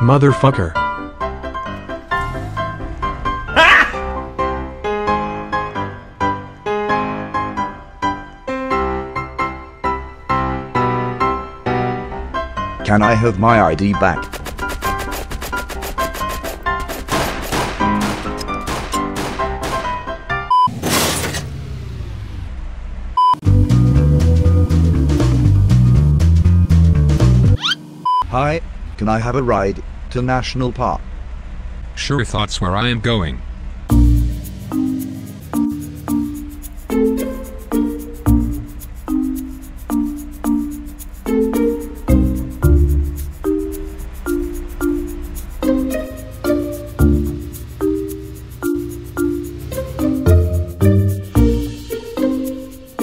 Motherfucker. Can I have my ID back? Hi, can I have a ride to National Park? Sure, that's where I am going.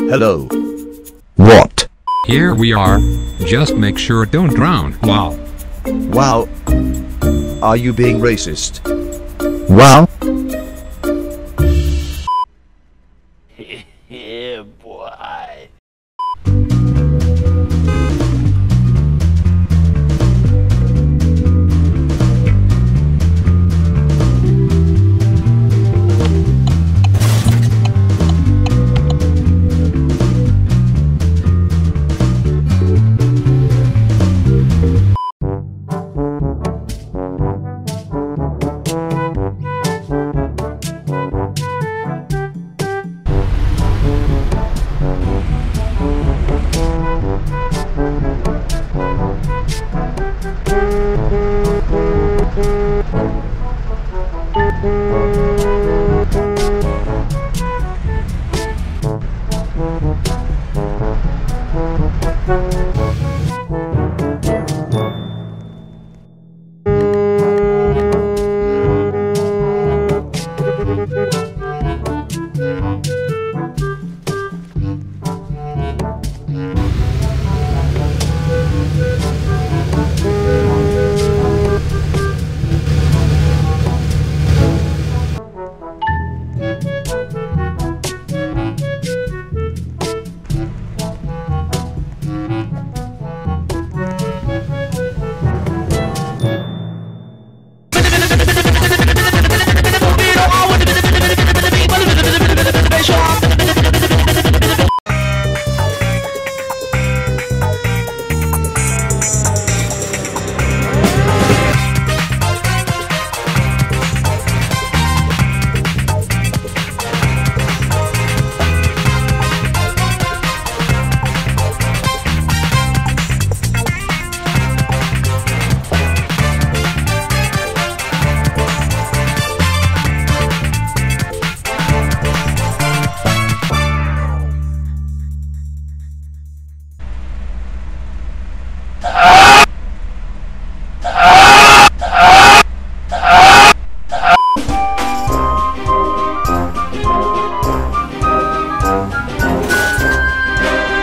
Hello. What? Here we are. Just make sure don't drown. Wow. Wow. Are you being racist? Wow. Yeah, boy.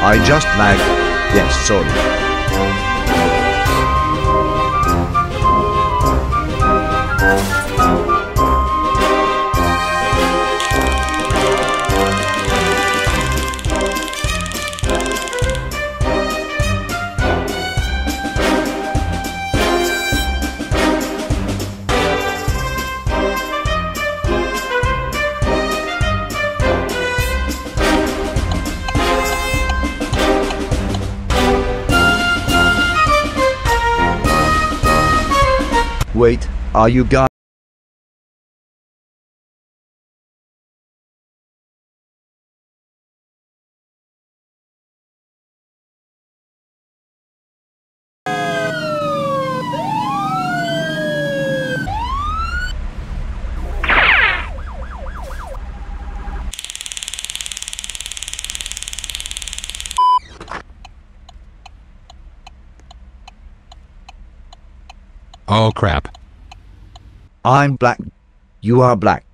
I just lagged. Yes, sorry. Wait, are you guys? Oh crap. I'm black. You are black.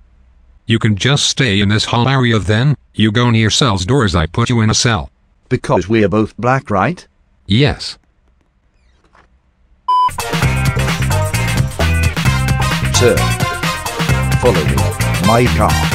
You can just stay in this hall area then. You go near cell's doors, I put you in a cell. Because we are both black, right? Yes. Sir. Follow me. My car.